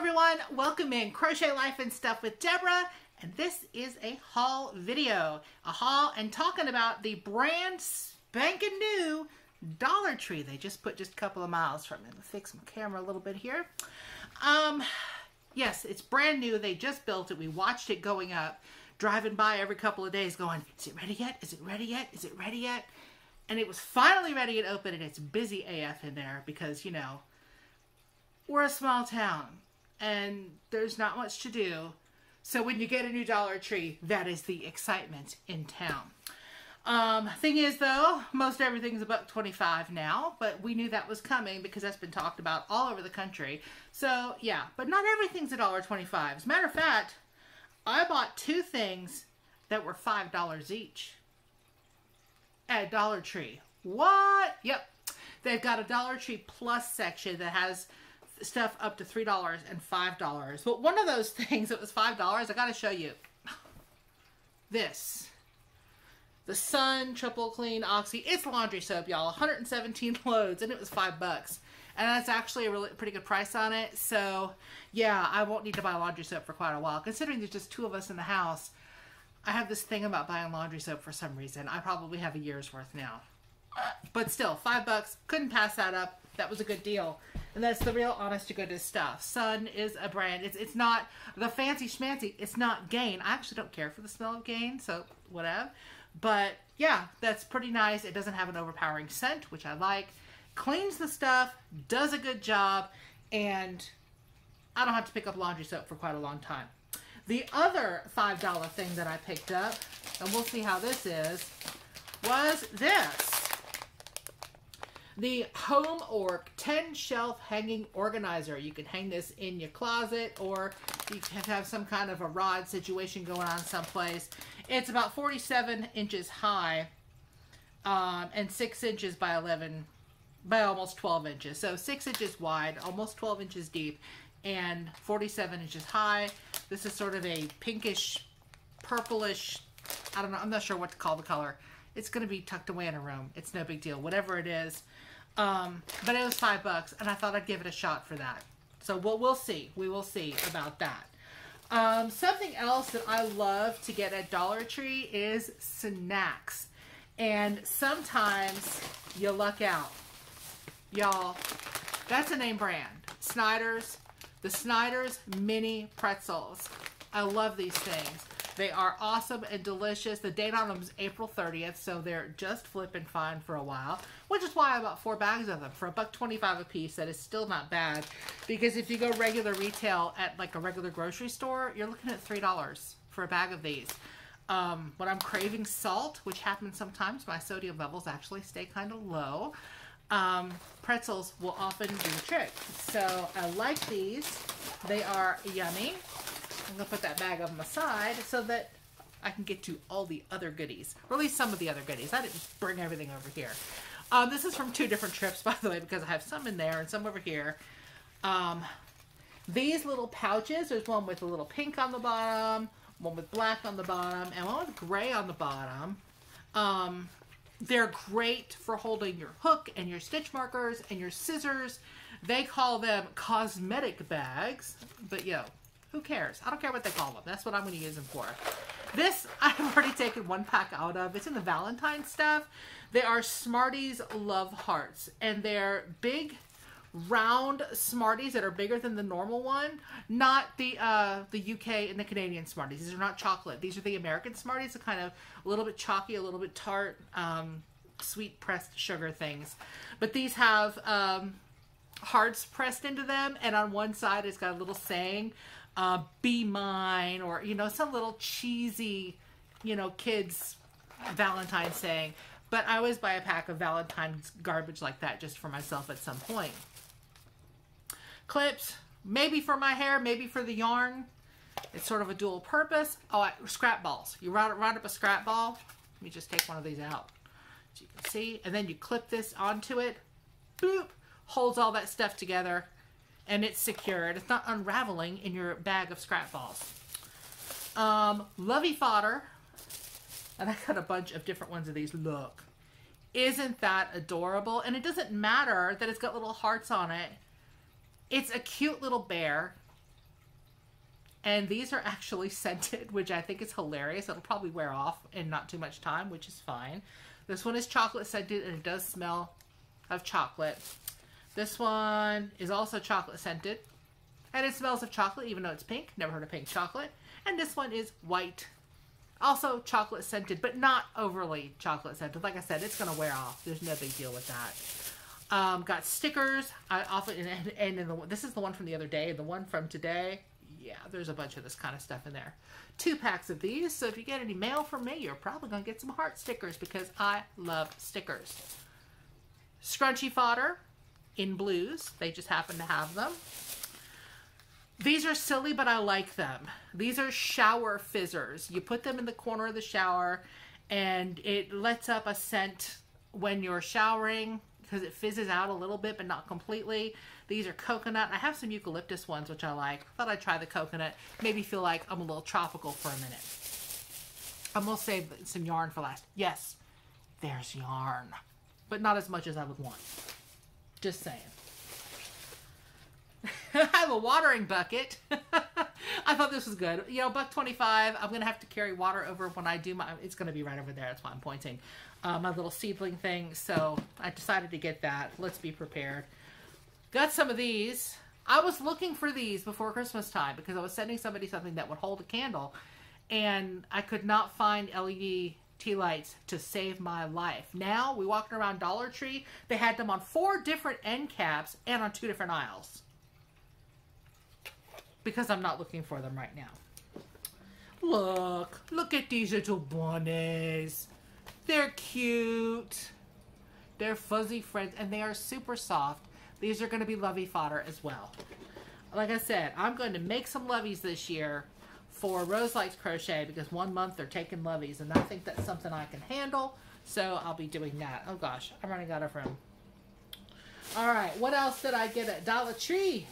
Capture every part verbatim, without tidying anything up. everyone, welcome in Crochet Life and Stuff with Deborah, and this is a haul video. A haul and talking about the brand spanking new Dollar Tree. They just put just a couple of miles from it. Let's fix my camera a little bit here. Um, yes, it's brand new. They just built it. We watched it going up, driving by every couple of days going, is it ready yet? Is it ready yet? Is it ready yet? And it was finally ready and open, and it's busy A F in there because, you know, we're a small town and there's not much to do. So when you get a new Dollar Tree, that is the excitement in town. Um, thing is though, most everything's a buck twenty-five now, but we knew that was coming because that's been talked about all over the country. So yeah, but not everything's a dollar twenty-five. As a matter of fact, I bought two things that were five dollars each at Dollar Tree. What? Yep. They've got a Dollar Tree Plus section that has stuff up to three dollars and five dollars. But one of those things that was five dollars, I gotta show you. This. The Sun Triple Clean Oxy. It's laundry soap, y'all. one hundred seventeen loads, and it was five bucks. And that's actually a really pretty good price on it. So, yeah, I won't need to buy laundry soap for quite a while. Considering there's just two of us in the house, I have this thing about buying laundry soap for some reason. I probably have a year's worth now. But still, five bucks. Couldn't pass that up. That was a good deal. And that's the real honest-to-goodness stuff. Sun is a brand. It's, it's not the fancy schmancy. It's not Gain. I actually don't care for the smell of Gain, so whatever. But yeah, that's pretty nice. It doesn't have an overpowering scent, which I like. Cleans the stuff, does a good job, and I don't have to pick up laundry soap for quite a long time. The other five dollar thing that I picked up, and we'll see how this is, was this. The Home Orc ten Shelf Hanging Organizer. You can hang this in your closet, or you can have some kind of a rod situation going on someplace. It's about forty-seven inches high, um, and six inches by eleven, by almost twelve inches. So six inches wide, almost twelve inches deep, and forty-seven inches high. This is sort of a pinkish, purplish, I don't know, I'm not sure what to call the color. It's going to be tucked away in a room. It's no big deal, whatever it is. Um, but it was five bucks, and I thought I'd give it a shot for that. So we'll, we'll see. We will see about that. Um, something else that I love to get at Dollar Tree is snacks. And sometimes you luck out. Y'all, that's a name brand. Snyder's. The Snyder's Mini Pretzels. I love these things. They are awesome and delicious. The date on them is April thirtieth, so they're just flipping fine for a while, which is why I bought four bags of them for a buck twenty-five a piece. That is still not bad, because if you go regular retail at like a regular grocery store, you're looking at three dollars for a bag of these. Um, when I'm craving salt, which happens sometimes, my sodium levels actually stay kind of low. Um, pretzels will often do the trick. So I like these. They are yummy. I'm going to put that bag of them aside so that I can get to all the other goodies, or at least some of the other goodies. I didn't bring everything over here. Um, this is from two different trips, by the way, because I have some in there and some over here. Um, these little pouches, there's one with a little pink on the bottom, one with black on the bottom, and one with gray on the bottom. Um, they're great for holding your hook and your stitch markers and your scissors. They call them cosmetic bags, but yo, who cares? I don't care what they call them. That's what I'm going to use them for. This, I've already taken one pack out of. It's in the Valentine stuff. They are Smarties Love Hearts. And they're big, round Smarties that are bigger than the normal one. Not the uh, the U K and the Canadian Smarties. These are not chocolate. These are the American Smarties. They're kind of a little bit chalky, a little bit tart, um, sweet pressed sugar things. But these have um, hearts pressed into them. And on one side, it's got a little saying, Uh, be mine, or, you know, some little cheesy, you know, kids Valentine saying. But I always buy a pack of Valentine's garbage like that just for myself at some point. Clips, maybe for my hair, maybe for the yarn. It's sort of a dual purpose. Oh, I, scrap balls. You round, round up a scrap ball. Let me just take one of these out so you can see. And then you clip this onto it. Boop. Holds all that stuff together. And it's secured. It's not unraveling in your bag of scrap balls. Um, lovey fodder. And I got a bunch of different ones of these. Look. Isn't that adorable? And it doesn't matter that it's got little hearts on it. It's a cute little bear. And these are actually scented, which I think is hilarious. It'll probably wear off in not too much time, which is fine. This one is chocolate scented, and it does smell of chocolate. This one is also chocolate scented, and it smells of chocolate, even though it's pink. Never heard of pink chocolate. And this one is white, also chocolate scented, but not overly chocolate scented. Like I said, it's going to wear off. There's no big deal with that. Um, got stickers. I often and, and in the, this is the one from the other day. The one from today. Yeah, there's a bunch of this kind of stuff in there. Two packs of these. So if you get any mail from me, you're probably going to get some heart stickers because I love stickers. Scrunchy fodder in blues. They just happen to have them. These are silly, but I like them. These are shower fizzers. You put them in the corner of the shower and it lets up a scent when you're showering, because it fizzes out a little bit, but not completely. These are coconut. I have some eucalyptus ones, which I like. Thought I'd try the coconut. Maybe feel like I'm a little tropical for a minute. I'm gonna save some yarn for last. Yes, there's yarn, but not as much as I would want. Just saying. I have a watering bucket. I thought this was good. You know, buck twenty-five. I'm gonna have to carry water over when I do my. It's gonna be right over there. That's why I'm pointing. Uh, my little seedling thing. So I decided to get that. Let's be prepared. Got some of these. I was looking for these before Christmas time because I was sending somebody something that would hold a candle, and I could not find L E D tea lights to save my life. Now we walked around Dollar Tree. They had them on four different end caps and on two different aisles. Because I'm not looking for them right now. Look, look at these little bunnies. They're cute. They're fuzzy friends, and they are super soft. These are going to be lovey fodder as well. Like I said, I'm going to make some loveys this year for Rose Lights Crochet because one month they're taking loveys, and I think that's something I can handle, so I'll be doing that. Oh gosh, I'm running out of room. All right, what else did I get at Dollar Tree?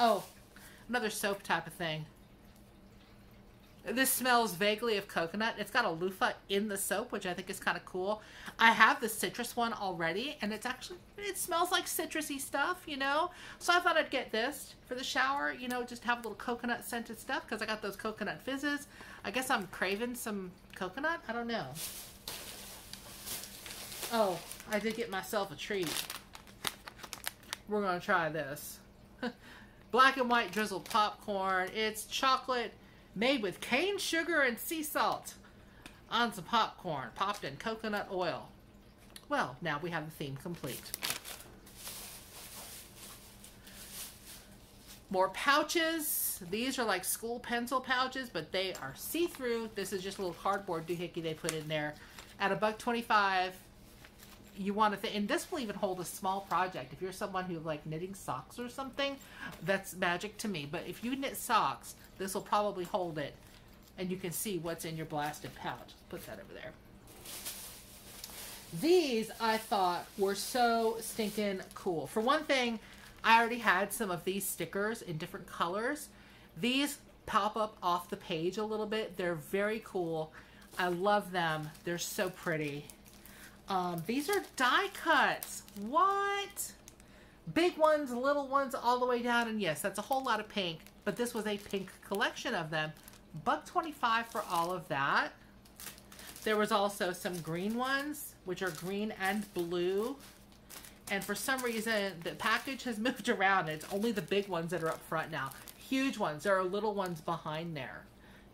Oh, another soap type of thing. This smells vaguely of coconut. It's got a loofah in the soap, which I think is kind of cool. I have the citrus one already, and it's actually, it smells like citrusy stuff, you know? So I thought I'd get this for the shower, you know, just have a little coconut scented stuff because I got those coconut fizzes. I guess I'm craving some coconut. I don't know. Oh, I did get myself a treat. We're going to try this. Black and white drizzled popcorn. It's chocolate made with cane sugar and sea salt on some popcorn, popped in coconut oil. Well, now we have the theme complete. More pouches. These are like school pencil pouches, but they are see-through. This is just a little cardboard doohickey they put in there. At a buck twenty-five, you want to think, and this will even hold a small project. If you're someone who like knitting socks or something, that's magic to me. But if you knit socks, this will probably hold it, and you can see what's in your blasted pouch. Put that over there. These I thought were so stinking cool. For one thing, I already had some of these stickers in different colors. These pop up off the page a little bit. They're very cool. I love them. They're so pretty. Um, these are die cuts. What? Big ones, little ones, all the way down. And yes, that's a whole lot of pink, but this was a pink collection of them. buck twenty-five for all of that. There was also some green ones, which are green and blue. And for some reason, the package has moved around. It's only the big ones that are up front now. Huge ones. There are little ones behind there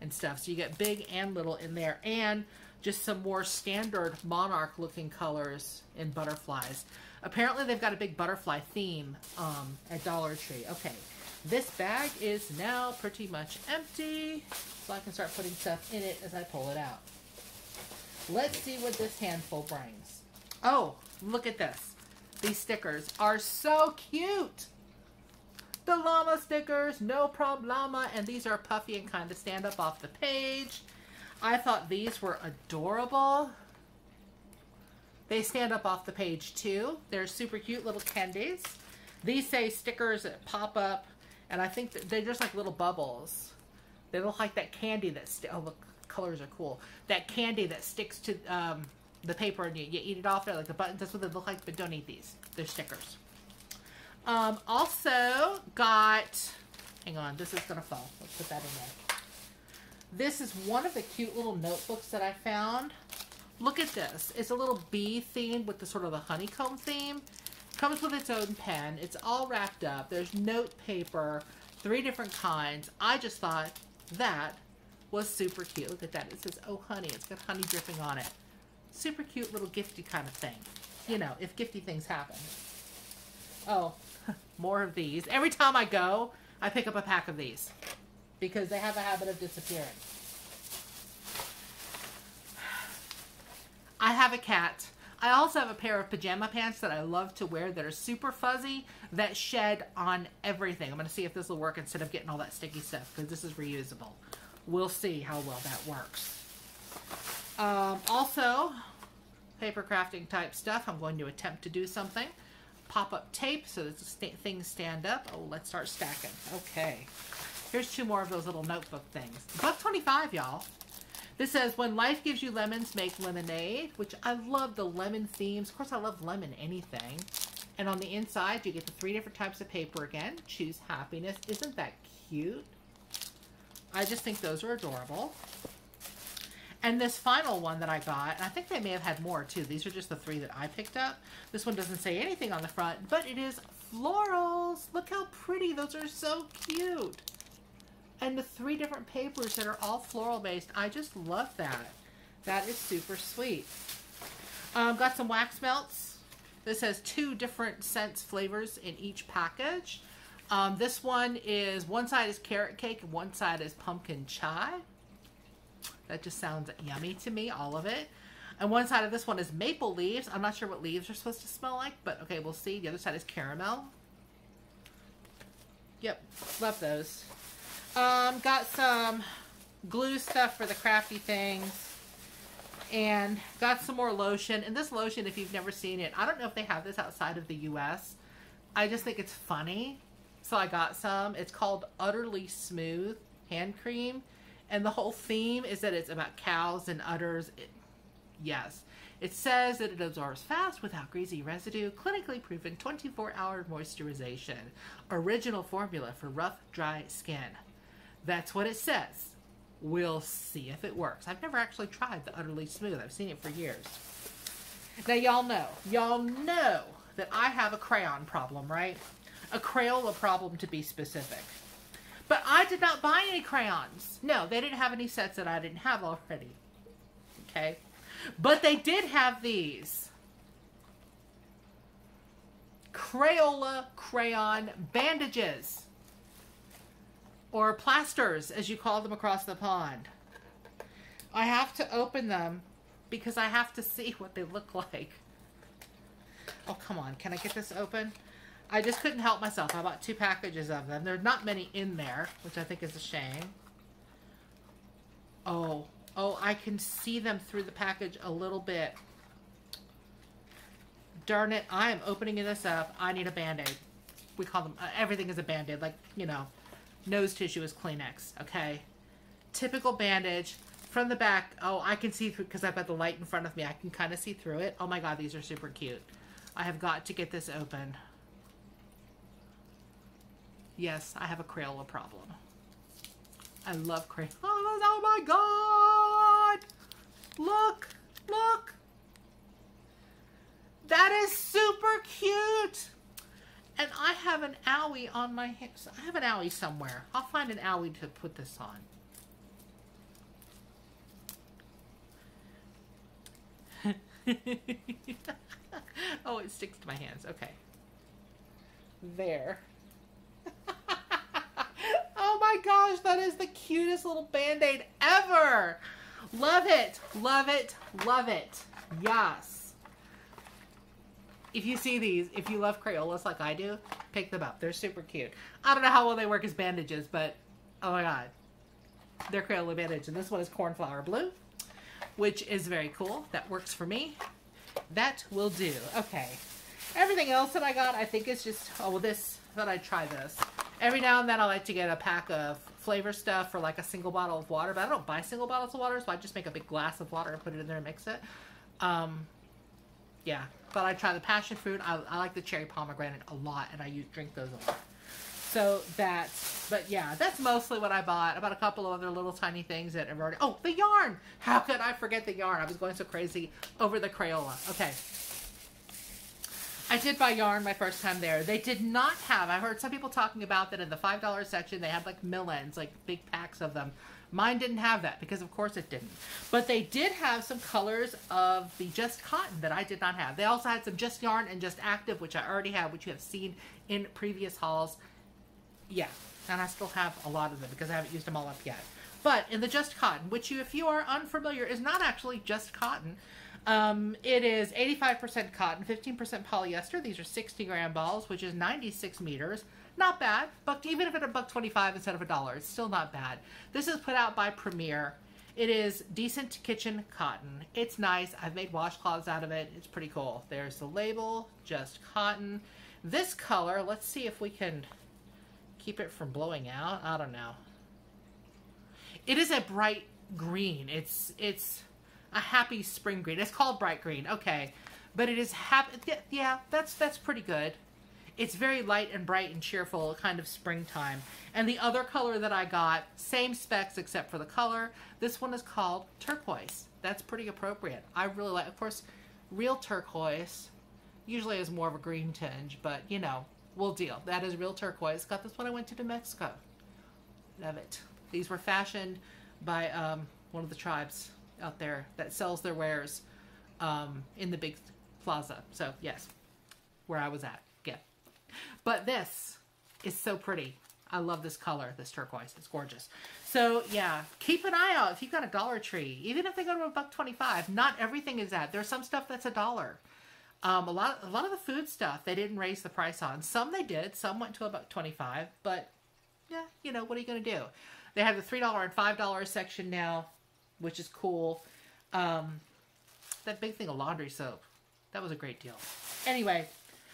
and stuff. So you get big and little in there. And just some more standard monarch looking colors and butterflies. Apparently they've got a big butterfly theme um, at Dollar Tree. Okay, this bag is now pretty much empty, so I can start putting stuff in it as I pull it out. Let's see what this handful brings. Oh, look at this. These stickers are so cute. The llama stickers, no problema, and these are puffy and kind of stand up off the page. I thought these were adorable. They stand up off the page too. They're super cute little candies. These say stickers that pop up, and I think that they're just like little bubbles. They look like that candy that st oh look, colors are cool. That candy that sticks to um, the paper and you, you eat it off there like the buttons. That's what they look like, but don't eat these. They're stickers. Um, also got Hang on, this is going to fall. Let's put that in there. This is one of the cute little notebooks that I found. Look at this. It's a little bee theme with the sort of the honeycomb theme. Comes with its own pen. It's all wrapped up. There's note paper, three different kinds. I just thought that was super cute. Look at that. It says, "Oh, honey." It's got honey dripping on it. Super cute little gifty kind of thing. You know, if gifty things happen. Oh, more of these. Every time I go, I pick up a pack of these, because they have a habit of disappearing. I have a cat. I also have a pair of pajama pants that I love to wear that are super fuzzy, that shed on everything. I'm going to see if this will work instead of getting all that sticky stuff, because this is reusable. We'll see how well that works. Um, also, paper crafting type stuff. I'm going to attempt to do something. Pop-up tape so that things stand up. Oh, let's start stacking. Okay. Here's two more of those little notebook things. a buck twenty-five, y'all. This says, "When life gives you lemons, make lemonade," which I love the lemon themes. Of course, I love lemon anything. And on the inside, you get the three different types of paper again. Choose happiness. Isn't that cute? I just think those are adorable. And this final one that I got, and I think they may have had more too. These are just the three that I picked up. This one doesn't say anything on the front, but it is florals. Look how pretty. Those are so cute. And the three different papers that are all floral based. I just love that. That is super sweet. Um, got some wax melts. This has two different scents, flavors in each package. Um, this one is, one side is carrot cake and one side is pumpkin chai. That just sounds yummy to me, all of it. And one side of this one is maple leaves. I'm not sure what leaves are supposed to smell like, but okay, we'll see. The other side is caramel. Yep, love those. Um, got some glue stuff for the crafty things, and got some more lotion. And this lotion, if you've never seen it, I don't know if they have this outside of the U S I just think it's funny, so I got some. It's called Utterly Smooth Hand Cream, and the whole theme is that it's about cows and udders. It, yes, it says that it absorbs fast without greasy residue, clinically proven twenty-four hour moisturization, original formula for rough, dry skin. That's what it says. We'll see if it works. I've never actually tried the Utterly Smooth. I've seen it for years. Now, y'all know, y'all know that I have a crayon problem, right? A Crayola problem, to be specific. But I did not buy any crayons. No, they didn't have any sets that I didn't have already. Okay? But they did have these. Crayola crayon bandages. Or plasters, as you call them across the pond. I have to open them because I have to see what they look like. Oh, come on. Can I get this open? I just couldn't help myself. I bought two packages of them. There's not many in there, which I think is a shame. Oh, oh, I can see them through the package a little bit. Darn it. I am opening this up. I need a Band-Aid. We call them, uh, everything is a Band-Aid. Like, you know. Nose tissue is Kleenex, okay? Typical bandage. From the back, oh, I can see through, because I've got the light in front of me. I can kind of see through it. Oh my God, these are super cute. I have got to get this open. Yes, I have a Crayola problem. I love Crayolas. Oh my God! Look! Look! That is super cute! And I have an owie on my hand. I have an owie somewhere. I'll find an owie to put this on. Oh, it sticks to my hands. Okay. There. Oh my gosh, that is the cutest little Band-Aid ever. Love it. Love it. Love it. Yes. If you see these, if you love Crayolas like I do, pick them up. They're super cute. I don't know how well they work as bandages, but oh my God. They're Crayola bandage. And this one is cornflower blue, which is very cool. That works for me. That will do. Okay. Everything else that I got, I think it's just, oh, well, this, I thought I'd try this. Every now and then I like to get a pack of flavor stuff for like a single bottle of water, but I don't buy single bottles of water, so I just make a big glass of water and put it in there and mix it. Um, yeah. But I try the passion fruit. I, I like the cherry pomegranate a lot, and I use, drink those a lot. So that's, but yeah, that's mostly what I bought. I bought a couple of other little tiny things that I've already, oh, the yarn. How could I forget the yarn? I was going so crazy over the Crayola. Okay. I did buy yarn my first time there. They did not have, I heard some people talking about that in the five dollar section, they had like mill ends, like big packs of them. Mine didn't have that because of course it didn't. But they did have some colors of the just cotton that I did not have. They also had some just yarn and just active, which I already have, which you have seen in previous hauls. Yeah, and I still have a lot of them because I haven't used them all up yet. But in the just cotton, which you, if you are unfamiliar, is not actually just cotton. Um, it is eighty-five percent cotton, fifteen percent polyester. These are sixty gram balls, which is ninety-six meters. Not bad, but even if it's a buck twenty-five instead of a dollar, it's still not bad. This is put out by Premier. It is decent kitchen cotton. It's nice. I've made washcloths out of it. It's pretty cool. There's the label, just cotton. This color, let's see if we can keep it from blowing out. I don't know. It is a bright green. It's, it's, a happy spring green. It's called bright green, okay, but it is happy. Th yeah, that's that's pretty good. It's very light and bright and cheerful, kind of springtime. And the other color that I got, same specs except for the color. This one is called turquoise. That's pretty appropriate. I really like. Of course, real turquoise usually is more of a green tinge, but you know, we'll deal. That is real turquoise. Got this when I went to New Mexico. Love it. These were fashioned by um, one of the tribes out there that sells their wares um, in the big plaza. So yes, where I was at, yeah. But this is so pretty. I love this color, this turquoise, it's gorgeous. So yeah, keep an eye out if you've got a Dollar Tree, even if they go to a buck twenty-five, not everything is that. There's some stuff that's a dollar. Um, a lot, a lot of the food stuff, they didn't raise the price on. Some they did, some went to a buck twenty-five, but yeah, you know, what are you gonna do? They have the three dollar and five dollar section now, which is cool. Um, that big thing of laundry soap, that was a great deal. Anyway,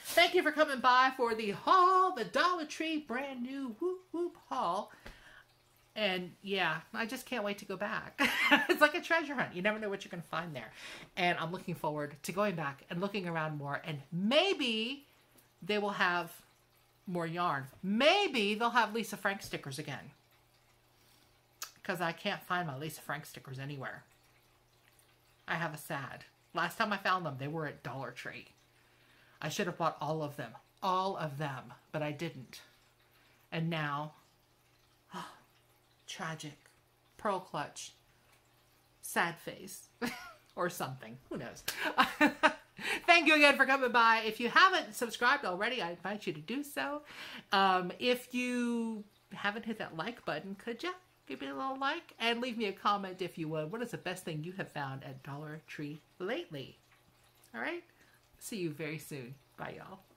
thank you for coming by for the haul, the Dollar Tree brand new whoop whoop haul. And yeah, I just can't wait to go back. It's like a treasure hunt. You never know what you're gonna find there. And I'm looking forward to going back and looking around more, and maybe they will have more yarn. Maybe they'll have Lisa Frank stickers again, because I can't find my Lisa Frank stickers anywhere. I have a sad. Last time I found them, they were at Dollar Tree. I should have bought all of them. All of them. But I didn't. And now, oh, tragic. Pearl clutch. Sad face. Or something. Who knows? Thank you again for coming by. If you haven't subscribed already, I invite you to do so. Um, if you haven't hit that like button, could you? Give me a little like and leave me a comment if you would. What is the best thing you have found at Dollar Tree lately? All right. See you very soon. Bye, y'all.